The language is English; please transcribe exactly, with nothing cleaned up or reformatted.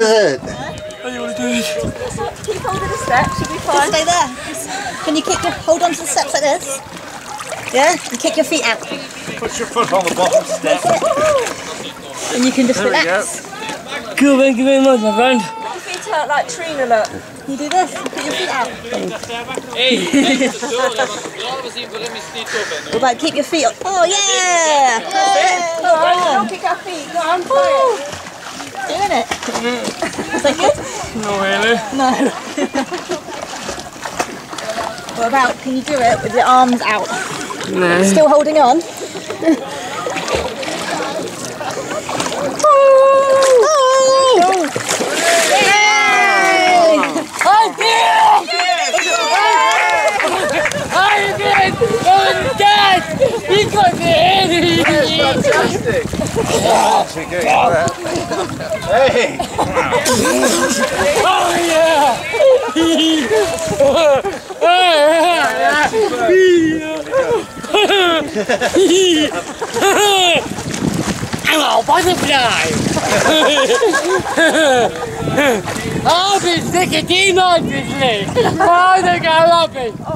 it. Oh, you want to do it? Just keep hold of the steps, you'll be fine. Just stay there. Just, can you keep your, hold on to the steps like this? Yeah? And kick your feet out. Put your foot on the bottom step. And you can just there relax. Cool, thank you very much, my friend. Put your feet out like Trina, look. You do this, you put your feet out. Hey, like, keep your feet up. Oh, yeah! Yeah. Go on, don't kick our feet. Go on, play it. Doing it? Is that good? Not really. No. What about, can you do it with your arms out? No. Still holding on? Oh! Oh! Yay! I did it! I did it! Oh, Dad! You got it! That's fantastic! Oh, that's good. Hey! Oh yeah! I'm a butterfly! I'll be sick of tea, obviously! I think I love it!